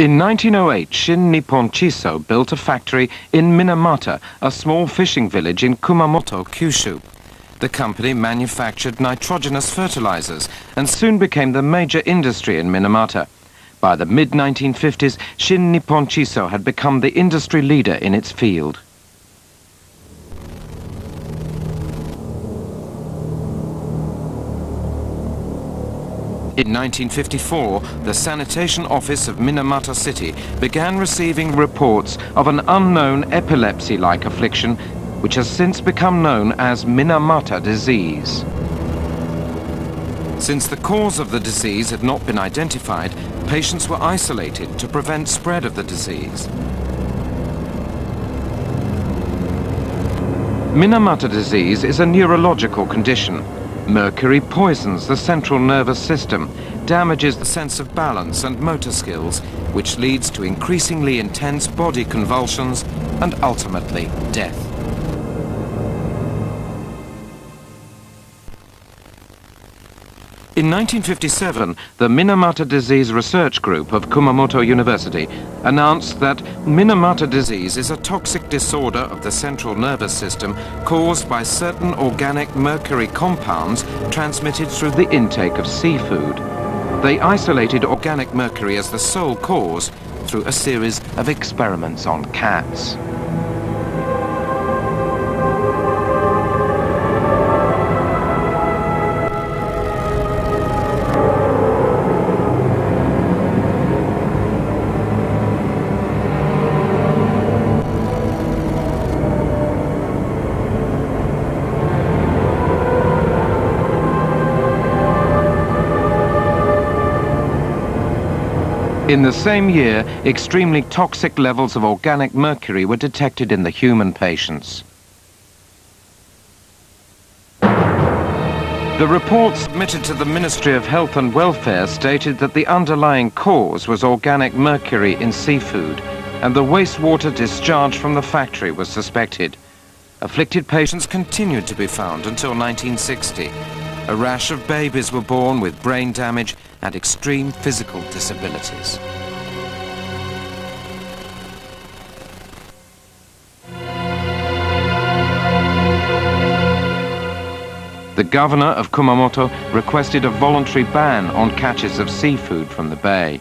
In 1908, Shin-Nippon Chiso built a factory in Minamata, a small fishing village in Kumamoto, Kyushu. The company manufactured nitrogenous fertilizers and soon became the major industry in Minamata. By the mid-1950s, Shin-Nippon Chiso had become the industry leader in its field. In 1954, the sanitation office of Minamata City began receiving reports of an unknown epilepsy-like affliction, which has since become known as Minamata disease. Since the cause of the disease had not been identified, patients were isolated to prevent spread of the disease. Minamata disease is a neurological condition. Mercury poisons the central nervous system, damages the sense of balance and motor skills, which leads to increasingly intense body convulsions and ultimately death. In 1957, the Minamata Disease Research Group of Kumamoto University announced that Minamata disease is a toxic disorder of the central nervous system caused by certain organic mercury compounds transmitted through the intake of seafood. They isolated organic mercury as the sole cause through a series of experiments on cats. In the same year, extremely toxic levels of organic mercury were detected in the human patients. The report submitted to the Ministry of Health and Welfare stated that the underlying cause was organic mercury in seafood, and the wastewater discharge from the factory was suspected. Afflicted patients continued to be found until 1960. A rash of babies were born with brain damage and extreme physical disabilities. The governor of Kumamoto requested a voluntary ban on catches of seafood from the bay.